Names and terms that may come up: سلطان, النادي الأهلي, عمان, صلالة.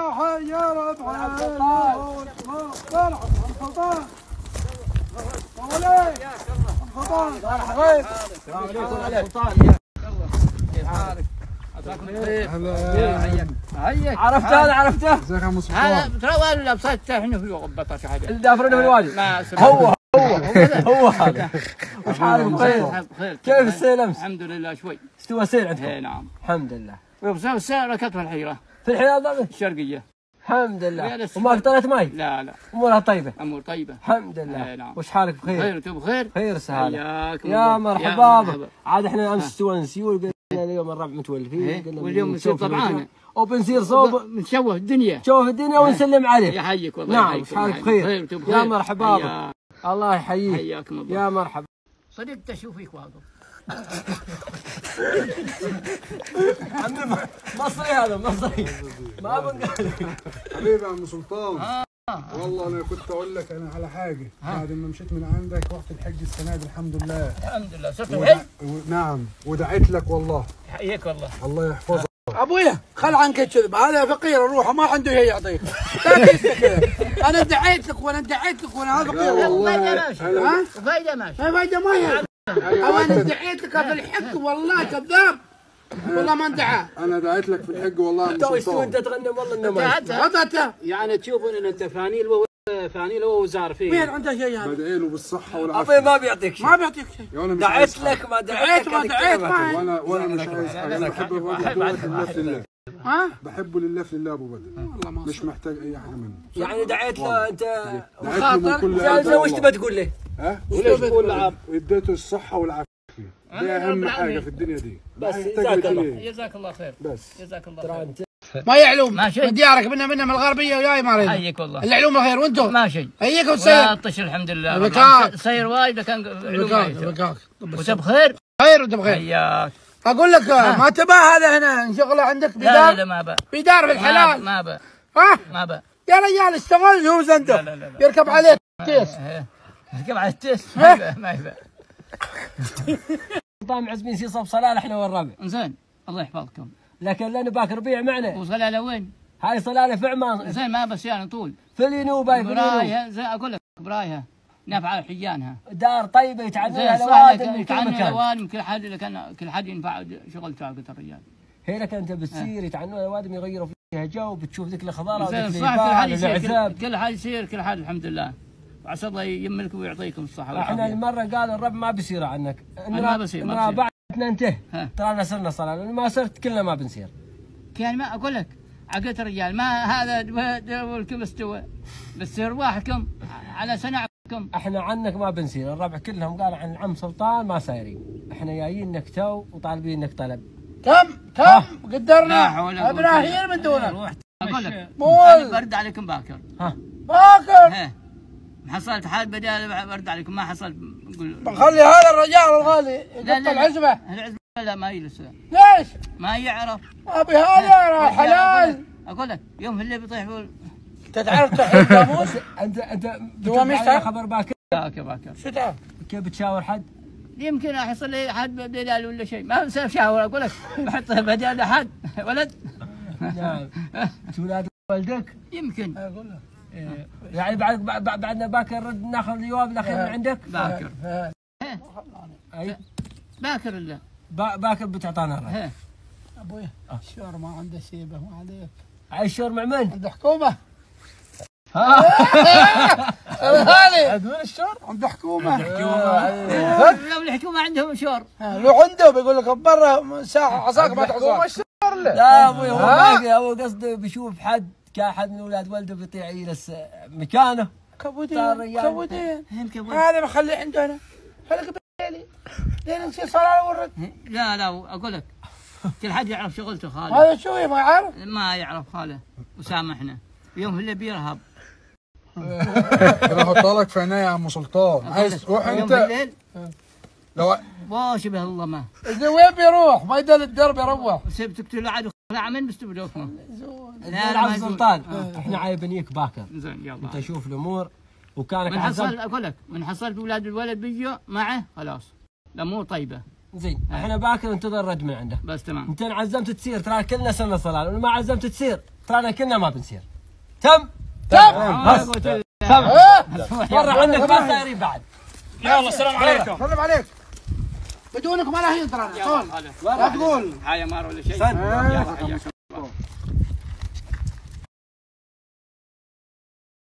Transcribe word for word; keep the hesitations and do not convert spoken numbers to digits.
يا رب عن سلطان طلع عن سلطان طلع يا سلطان طلع سلطان كيف حالك؟ عساك بخير حياك حياك عرفته هذا عرفته؟ ازيك يا مصطفى؟ هذا ترى وين اللي بصيته هنا في غبطتك حاجه اللي دافرين في الوادي هو هو هو هذا وش حالك بخير؟ كيف السيل امس؟ الحمد لله شوي استوى السيل عندكم؟ اي نعم الحمد لله وبسبب السيل ركبت الحيره في الحيره ضبط؟ الشرقيه الحمد لله وما قطرت ماي؟ لا لا امورها طيبة امور طيبة الحمد لله نعم وش حالك بخير؟ بخير وانتم بخير؟ خير سهالة يا مرحبا عاد احنا امس استوى نسيول قلنا اليوم الربع متولفين قلنا واليوم نسير طبعانا وبنصير صوب نشوف الدنيا نشوف الدنيا ونسلم عليك يا حيك والله نعم وش حالك بخير؟ يا مرحبا الله يحييك حياكم الله يا مرحبا صديق تشوفيك واقف عمي مصري هذا مصري ما بنقول حبيبي يا عم سلطان والله انا كنت اقول لك انا على حاجه بعد ما مشيت من عندك رحت الحج السنه دي الحمد لله الحمد لله صرت الحج نعم ودعيت لك والله يحييك والله الله يحفظك ابويا خل عنك الكذب هذا فقير روحه ما عنده شيء يعطيك انا دعيت لك وانا دعيت لك وانا هذا فقير والله ماشي ها فايده ماشي فايده ما أو أنا دعيت لك في الحج والله كذاب والله ما اندعى أنا دعيت لك في الحج والله أنت وشو أنت تغنم والله إنه ما يعني تشوفون إن أنت فانيل وهو فانيل وهو وزار فيه مين عنده شيء هذا بدعي له بالصحة والعافية أبوي ما بيعطيك شيء ما بيعطيك شيء دعيت لك ما دعيت ما دعيت وأنا وأنا مش عايز أنا بحبه لله في الله ها بحبه لله في الله أبو بدر والله مش محتاج أي حاجة منه يعني دعيت له أنت وخاطر وش تبى تقول لي ها؟ وليش تقول لعب؟ واديته الصحة والعافية، دي أهم حاجة في الدنيا دي. بس جزاك الله جزاك الله خير. بس جزاك الله خير. ما يعلوم من ديارك منا منا من الغربية وياي مارينا. حيك والله. العلوم الخير وأنتم؟ ماشي. حيك وتسير. طش الحمد لله. بكاك. سير وايد لكن علوم وايد. بكاك. وأنت بخير؟ خير وأنت بخير. حياك. أقول لك ما تبى هذا هنا شغلة عندك بدار. لا لا ما بأ. بدار بالحلال. ما بأ. ها؟ ما بأ. يا رجال اشتغل جوز أنت. يركب عليك كيس. اركب على التيس ما يبقى ما يبقى سلطان عزمين سي صوب صلالة احنا والربع زين الله يحفظكم لكن لنا باكر بيع معنا وصلالة وين؟ هاي صلالة في عمان زين ما بس يعني طول في الينوب هاي في الينوب زين اقول لك برايها نافعة حجانها دار طيبة يتعنونها لوادم من كل مكان لوادم كل حد لكن كل حد ينفع شغلته قلت الرجال هي لك انت بتصير يتعنونها لوادم يغيروا فيها جو بتشوف ذيك الخضارة وذيك الخضارة كل حد يصير كل حد الحمد لله عسى الله يملك ويعطيكم الصحة والعافية. احنا المرة قال الرب ما بيصير عنك. ما بيصير ما بيصير. بعدنا انتهى. ترانا صرنا صلاة، ما صرت كلنا ما بنصير. كان ما اقول لك عقلت الرجال ما هذا والكم استوى بس ارواحكم على سنعكم. احنا عنك ما بنصير، الربع كلهم قالوا عن العم سلطان ما سايرين. احنا جايينك تو وطالبينك طلب. كم كم قدرنا ابراهيم من دونك. اقول لك انا برد عليكم باكر. ها باكر. حصلت حال بدال برد عليكم ما حصلت نقول خلي هذا الرجال الغالي يقطع العزبه العزبه لا ما يجلس ليش؟ ما يعرف ابي هذا حلال اقول لك يوم اللي بيطيح بقول انت تعرف تحل جاموس انت انت دواميش خبر باكر باكر باكر شو تعرف؟ كيف بتشاور حد؟ يمكن راح يصير لي حد بدال ولا شيء ما بصير شاور اقول لك بحط بدال حد ولد نعم ولاد والدك؟ يمكن اقول لك يعني بعد بعدنا باكر رد ناخذ الجواب الاخير من عندك باكر اي باكر لا باكر بتعطانا رد ابوي الشور ما عنده سيبه ما عليك اي شور مع من؟ عند الحكومه هذا عندنا الشور عند الحكومه عند الحكومه عندهم شور لو عنده بيقول لك برا ساعه عصاك ما تحصل لا ابوي هو قصده بيشوف حد كان حد من اولاد والده بيطيع يجلس مكانه كبودين كبودين هذا بخليه عندنا خليك بالليلي لين نصير صلاه ورد لا لا اقول لك كل حد يعرف شغلته خاله هذا شو ما يعرف ما يعرف خاله وسامحنا يوم اللي بيرهب بحط لك في عينيا يا عم سلطان عايز تروح انت يوم بالليل لو واشبه الله ما اذا وين بيروح ما يدل الدرب يروح سبتك تلعب لا عمين بستبدوكم لا عم سلطان احنا عايبنيك باكر زين يلا انت شوف الامور وكانك من حصل اقول لك من حصلت اولاد الولد بيجوا معه خلاص الامور طيبه زين احنا باكر انتظر رد من عنده بس تمام انت عزمت تسير ترى كلنا سنه صلاه ما عزمت تسير طلعنا كلنا ما بنصير. تم تم تم مرة عندنا اثنين صايرين بعد. يلا السلام عليكم. السلام عليكم. بدونكم على هين ترانا. لا تقول. هاي ما ولا شيء.